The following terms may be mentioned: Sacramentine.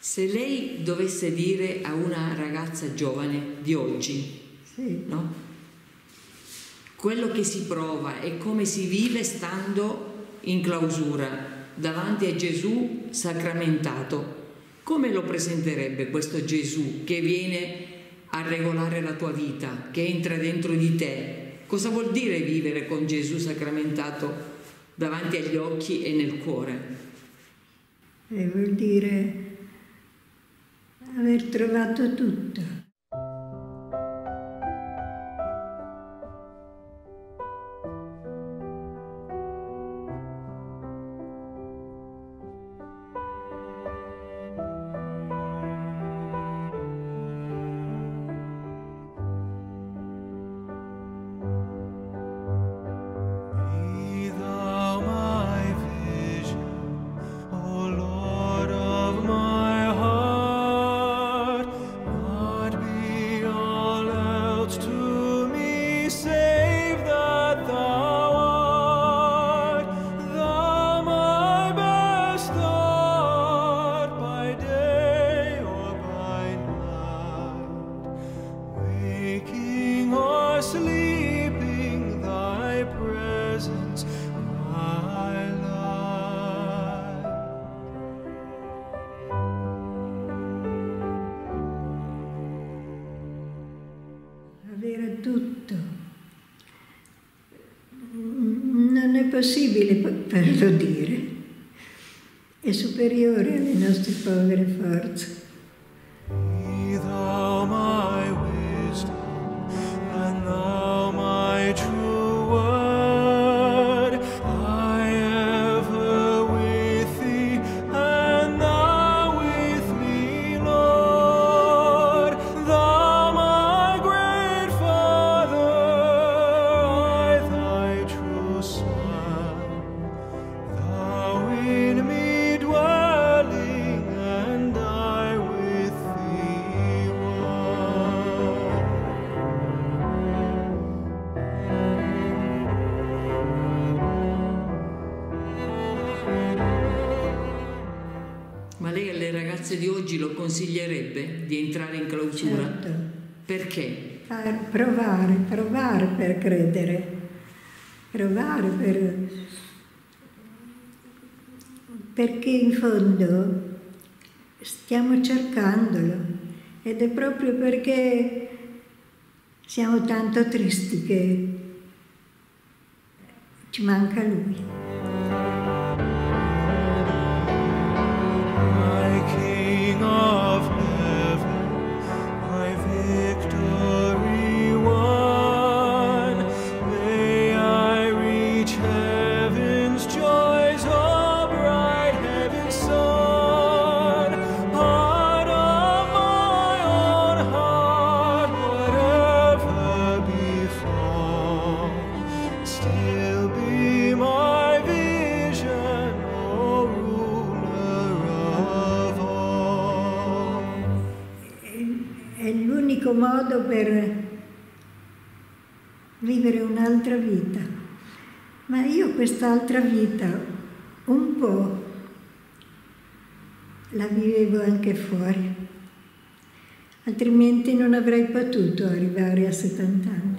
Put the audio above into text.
Se lei dovesse dire a una ragazza giovane di oggi, sì, no? Quello che si prova e come si vive stando in clausura davanti a Gesù sacramentato, come lo presenterebbe questo Gesù che viene a regolare la tua vita, che entra dentro di te? Cosa vuol dire vivere con Gesù sacramentato davanti agli occhi e nel cuore? Vuol dire aver trovato tutto. Farlo dire è superiore alle nostre povere forze. Consiglierebbe di entrare in clausura? Certo. Perché? Provare per credere, provare perché in fondo stiamo cercandolo, ed è proprio perché siamo tanto tristi che ci manca lui. Modo per vivere un'altra vita, ma io quest'altra vita un po' la vivevo anche fuori, altrimenti non avrei potuto arrivare a 70 anni.